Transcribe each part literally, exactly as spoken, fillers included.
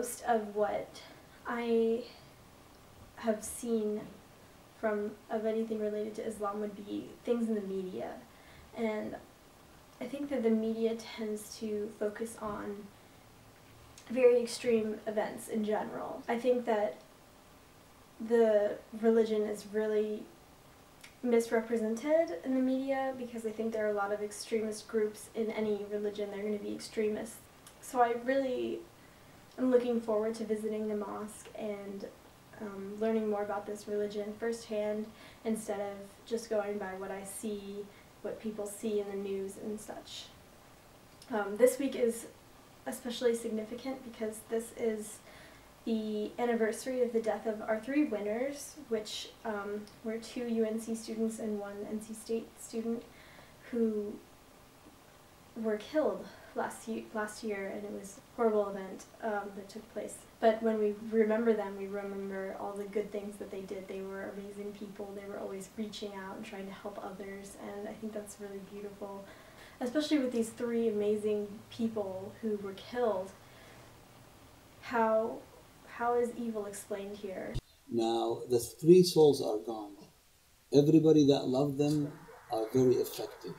most of what I have seen from of anything related to Islam would be things in the media, and I think that the media tends to focus on very extreme events in general. I think that the religion is really misrepresented in the media because I think there are a lot of extremist groups in any religion. They're going to be extremists. So I really am looking forward to visiting the mosque and um, learning more about this religion firsthand instead of just going by what I see, what people see in the news and such. Um, this week is especially significant because this is the anniversary of the death of our three winners, which um, were two U N C students and one N C State student who were killed last year, last year and it was a horrible event um, that took place. But when we remember them, we remember all the good things that they did. They were amazing people. They were always reaching out and trying to help others, and I think that's really beautiful, especially with these three amazing people who were killed. How How is evil explained here? Now, the three souls are gone. Everybody that loved them are very affected.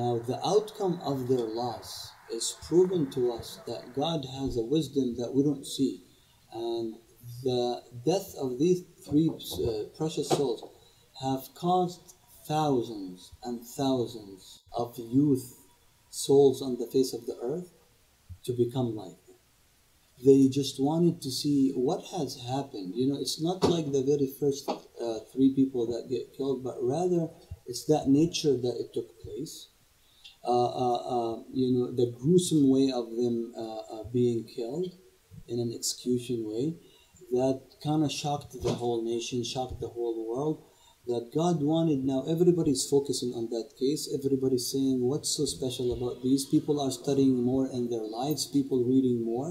Now, the outcome of their loss is proven to us that God has a wisdom that we don't see. And the death of these three uh, precious souls have caused thousands and thousands of youth souls on the face of the earth to become like. They just wanted to see what has happened. You know, it's not like the very first uh, three people that get killed, but rather it's that nature that it took place. Uh, uh, uh, you know, the gruesome way of them uh, uh, being killed in an execution way, that kind of shocked the whole nation, shocked the whole world, that God wanted. Now everybody's focusing on that case. Everybody's saying, what's so special about these? People are studying more in their lives, people reading more.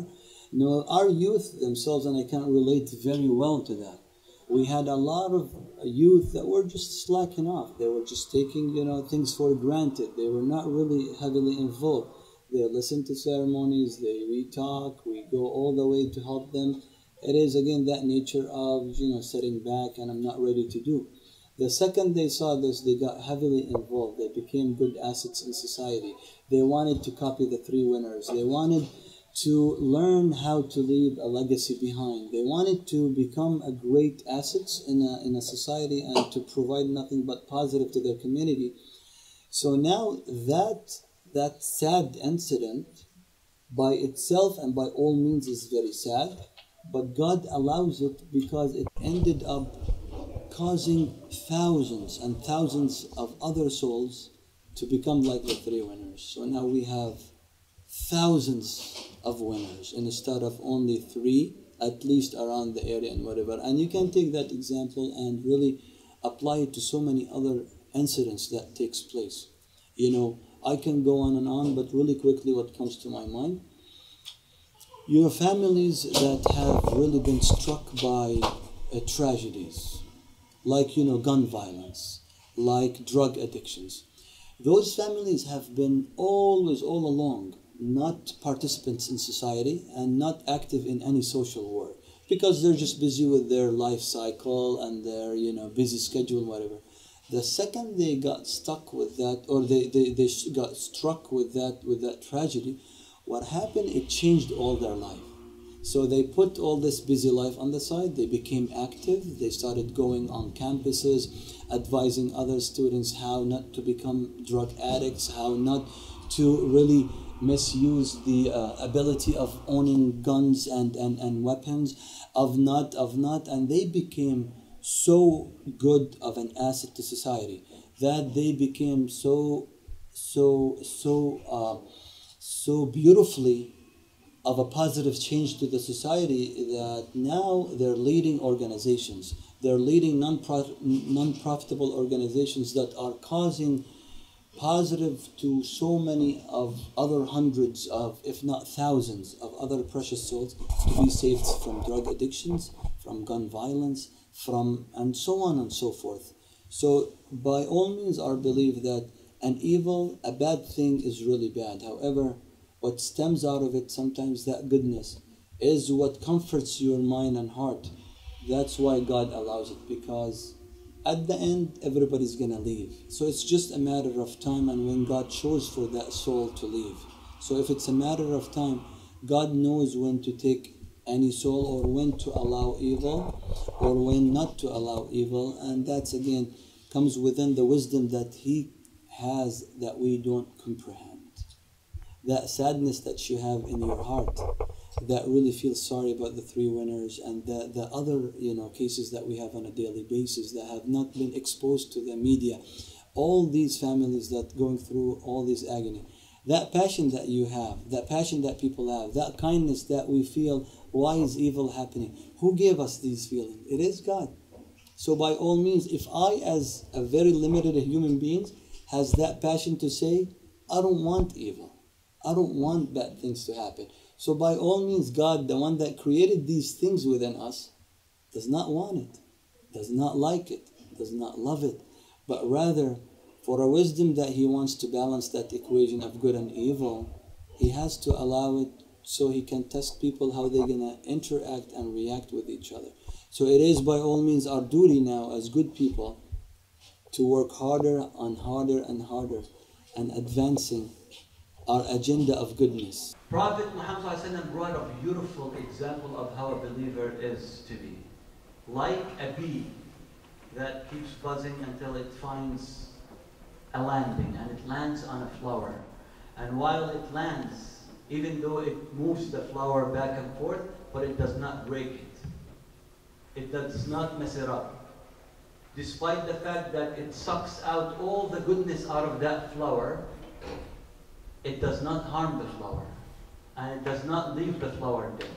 No, our youth themselves, and I can't relate very well to that. We had a lot of youth that were just slacking off. They were just taking, you know, things for granted. They were not really heavily involved. They listen to ceremonies, they we talk, we go all the way to help them. It is again that nature of, you know, sitting back and I'm not ready to do. The second they saw this, they got heavily involved. They became good assets in society. They wanted to copy the three winners. They wanted to learn how to leave a legacy behind. They wanted to become a great assets in a, in a society and to provide nothing but positive to their community. So now that, that sad incident by itself and by all means is very sad, but God allows it because it ended up causing thousands and thousands of other souls to become like the three winners. So now we have thousands of winners instead of only three, at least around the area and whatever. And you can take that example and really apply it to so many other incidents that takes place. You know, I can go on and on, but really quickly what comes to my mind, your families that have really been struck by uh, tragedies, like, you know, gun violence, like drug addictions. Those families have been always, all along, not participants in society and not active in any social work because they're just busy with their life cycle and their, you know, busy schedule, whatever. The second they got stuck with that, or they, they, they got struck with that, with that tragedy, what happened, it changed all their life. So they put all this busy life on the side, they became active, they started going on campuses, advising other students how not to become drug addicts, how not to really misuse the uh, ability of owning guns and, and, and weapons, of not, of not, and they became so good of an asset to society that they became so, so, so, uh, so beautifully of a positive change to the society that now they're leading organizations. They're leading non-profit, non-profitable organizations that are causing positive to so many of other hundreds of, if not thousands, of other precious souls to be saved from drug addictions, from gun violence, from and so on and so forth. So by all means, I believe that an evil, a bad thing is really bad. However, what stems out of it, sometimes that goodness, is what comforts your mind and heart. That's why God allows it, because at the end everybody's gonna leave. So it's just a matter of time and when God chose for that soul to leave. So if it's a matter of time, God knows when to take any soul or when to allow evil or when not to allow evil, and that's again comes within the wisdom that He has that we don't comprehend. That sadness that you have in your heart, that really feels sorry about the three winners and the, the other you know cases that we have on a daily basis that have not been exposed to the media. All these families that going through all this agony. That passion that you have, that passion that people have, that kindness that we feel, why is evil happening? Who gave us these feelings? It is God. So by all means, if I as a very limited human being has that passion to say, I don't want evil. I don't want bad things to happen. So by all means, God, the one that created these things within us, does not want it, does not like it, does not love it, but rather, for a wisdom that He wants to balance that equation of good and evil, He has to allow it so He can test people how they're going to interact and react with each other. So it is by all means our duty now as good people to work harder and harder and harder and advancing our agenda of goodness. Prophet Muhammad brought a beautiful example of how a believer is to be. Like a bee that keeps buzzing until it finds a landing, and it lands on a flower, and while it lands, even though it moves the flower back and forth, but it does not break it, it does not mess it up, despite the fact that it sucks out all the goodness out of that flower. It does not harm the flower, and it does not leave the flower dead.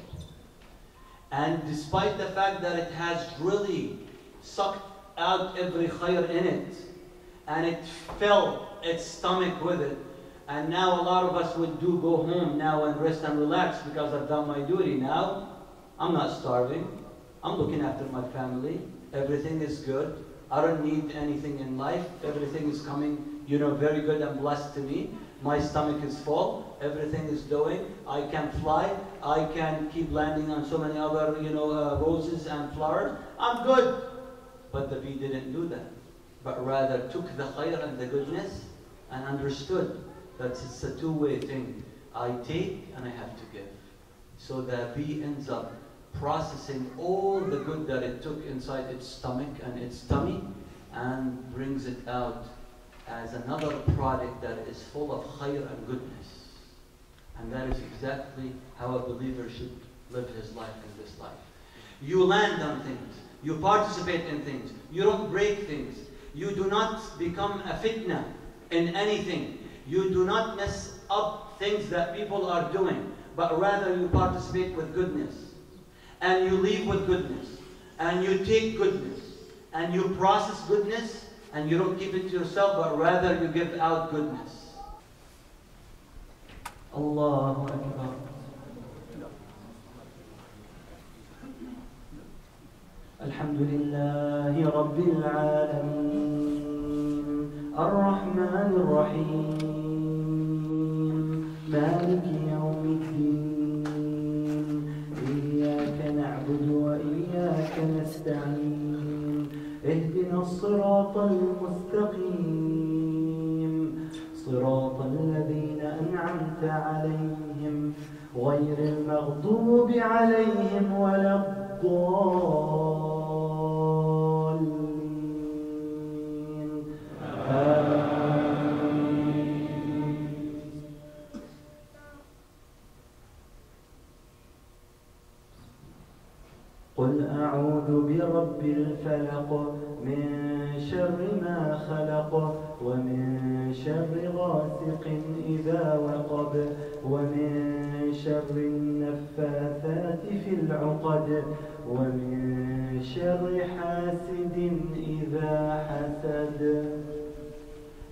And despite the fact that it has really sucked out every khayr in it, and it filled its stomach with it, and now a lot of us would do go home now and rest and relax because I've done my duty now. I'm not starving. I'm looking after my family. Everything is good. I don't need anything in life. Everything is coming, you know, very good and blessed to me. My stomach is full. Everything is doing. I can fly. I can keep landing on so many other, you know, uh, roses and flowers. I'm good. But the bee didn't do that, but rather took the khayr and the goodness and understood that it's a two-way thing. I take and I have to give. So the bee ends up processing all the good that it took inside its stomach and its tummy and brings it out as another product that is full of khayr and goodness. And that is exactly how a believer should live his life in this life. You land on things. You participate in things. You don't break things. You do not become a fitna in anything. You do not mess up things that people are doing, but rather you participate with goodness. And you leave with goodness. And you take goodness. And you process goodness. And you don't keep it to yourself, but rather you give out goodness. Allahu Akbar. Alhamdulillahi Rabbil alamin, Ar-Rahman Ar-Rahim, Maliki Yawmiddin, Iyyaka na'budu wa iyyaka nasta'in, Ihdina as-sirata al-mustaqim, Sirata alladhina an'amta alayhim, Ghayr al-maghdubi alayhim wala ad-dallin. قل أعوذ برب الفلق من شر ما خلق ومن شر غاسق إذا وقب ومن شر النفاثات في العقد ومن شر حاسد إذا حسد.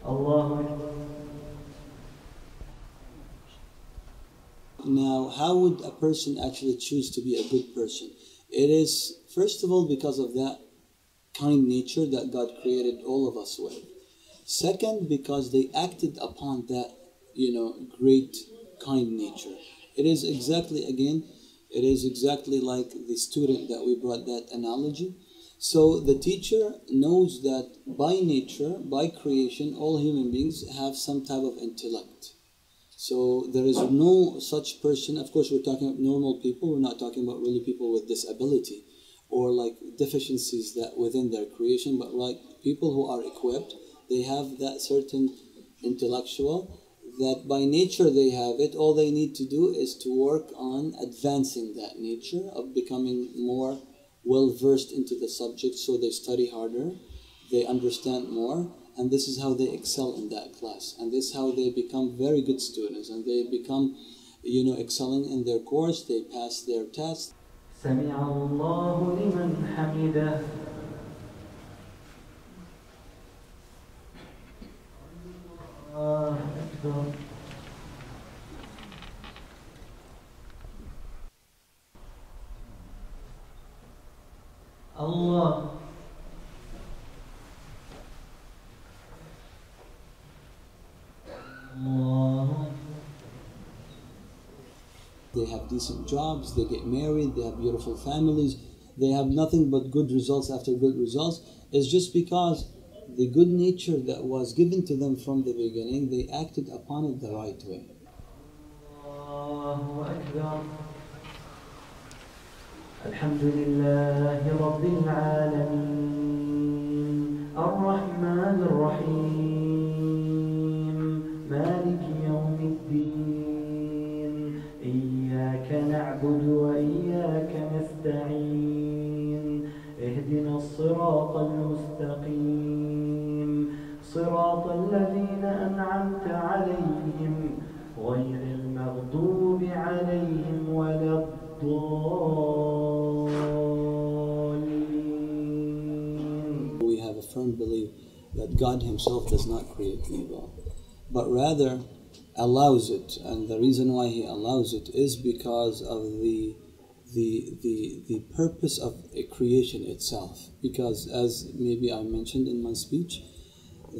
الله أكبر. Now, how would a person actually choose to be a good person? It is, first of all, because of that kind nature that God created all of us with. Second, because they acted upon that, you know, great kind nature. It is exactly, again, It is exactly like the student that we brought that analogy. So the teacher knows that by nature, by creation, all human beings have some type of intellect. So there is no such person. Of course, we're talking about normal people. We're not talking about really people with disability or like deficiencies that within their creation, but like people who are equipped, they have that certain intellectual that by nature they have it. All they need to do is to work on advancing that nature of becoming more well-versed into the subject, so they study harder, they understand more, and this is how they excel in that class, and this is how they become very good students, and they become, you know, excelling in their course, they pass their tests. Sama'Allah li man hamidah. Allahu Akbar. Allah. Allah. They have decent jobs, they get married, they have beautiful families, they have nothing but good results after good results. It's just because the good nature that was given to them from the beginning, they acted upon it the right way. Allahu Akbar. Alhamdulillahi Rabbil Alameen, Ar-Rahman Ar-Rahim, Maliki Yawmiddin, Iyyaka na'budu wa Iyyaka nasta'in, Ihdina as-Sirata al-Mustaqim, Sirata al-Ladhina an'amta alayhim, Ghayr al-Maghdubi alayhim wa la ad-Dallin. We have a firm belief that God Himself does not create evil, but rather allows it, and the reason why He allows it is because of the the the the purpose of creation itself. Because, as maybe I mentioned in my speech,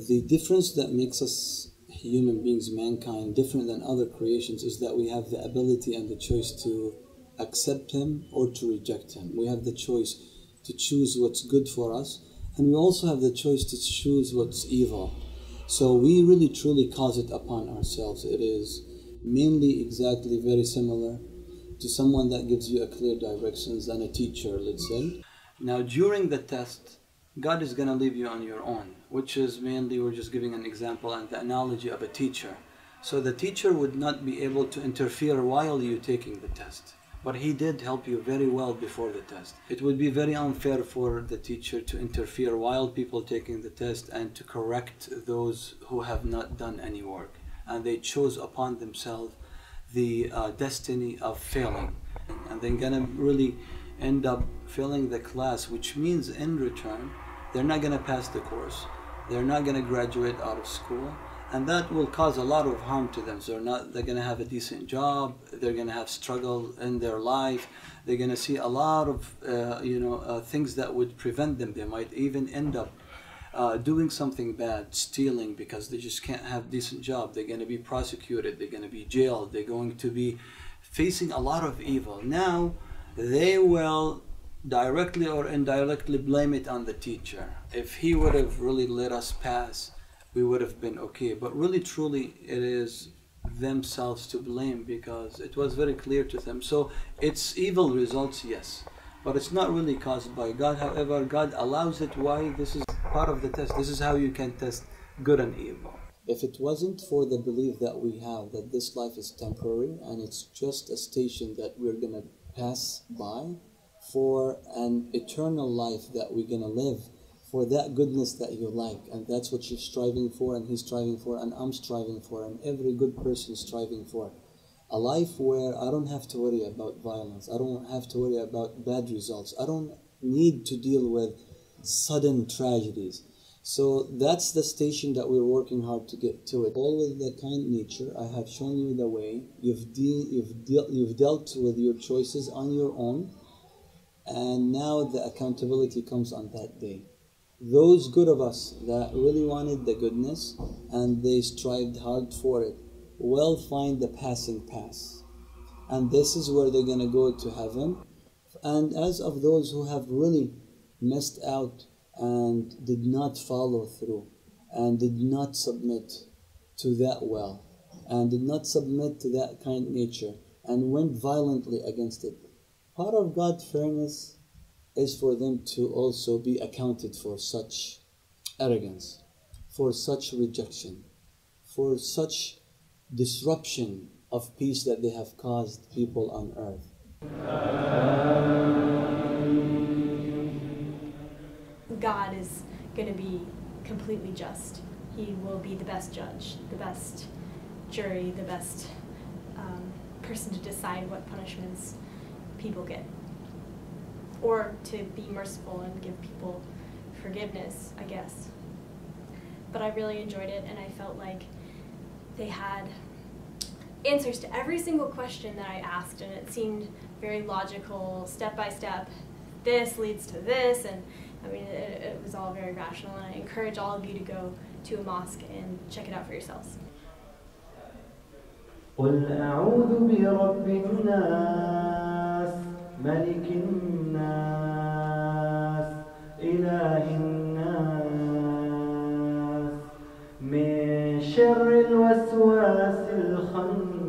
the difference that makes us human beings, mankind, different than other creations is that we have the ability and the choice to accept Him or to reject Him. We have the choice to choose what's good for us, and we also have the choice to choose what's evil. So we really truly cause it upon ourselves. It is mainly exactly very similar to someone that gives you a clear directions than a teacher, let's say. Now during the test, God is going to leave you on your own, which is mainly, we're just giving an example and the analogy of a teacher. So the teacher would not be able to interfere while you're taking the test. But he did help you very well before the test. It would be very unfair for the teacher to interfere while people taking the test and to correct those who have not done any work. And they chose upon themselves the uh, destiny of failing. And they're gonna really end up failing the class, which means in return, they're not gonna pass the course. They're not gonna graduate out of school. And that will cause a lot of harm to them. So they're not, they're going to have a decent job, they're going to have struggle in their life, they're going to see a lot of uh, you know, uh, things that would prevent them. They might even end up uh, doing something bad, stealing, because they just can't have a decent job. They're going to be prosecuted, they're going to be jailed, they're going to be facing a lot of evil. Now, they will directly or indirectly blame it on the teacher. If he would have really let us pass, we would have been okay. But really truly it is themselves to blame, because it was very clear to them. So it's evil results, yes, but it's not really caused by God. However, God allows it. Why? This is part of the test. This is how you can test good and evil. If it wasn't for the belief that we have that this life is temporary and it's just a station that we're going to pass by for an eternal life that we're going to live, for that goodness that you like, and that's what you're striving for, and he's striving for, and I'm striving for, and every good person is striving for. A life where I don't have to worry about violence, I don't have to worry about bad results, I don't need to deal with sudden tragedies. So that's the station that we're working hard to get to it. All with the kind nature, I have shown you the way, you've, de you've, de you've dealt with your choices on your own, and now the accountability comes on that day. Those good of us that really wanted the goodness and they strived hard for it will find the passing pass. and this is where they're going to go to heaven. And as of those who have really missed out and did not follow through and did not submit to that well and did not submit to that kind nature and went violently against it, part of God's fairness is for them to also be accounted for such arrogance, for such rejection, for such disruption of peace that they have caused people on earth. God is going to be completely just. He will be the best judge, the best jury, the best um, person to decide what punishments people get, or to be merciful and give people forgiveness, I guess. But I really enjoyed it, and I felt like they had answers to every single question that I asked, and it seemed very logical, step by step. This leads to this, and I mean, it, it was all very rational, and I encourage all of you to go to a mosque and check it out for yourselves. قل أعوذ برب الناس ملك الناس إله الناس من شر الوسواس الخناس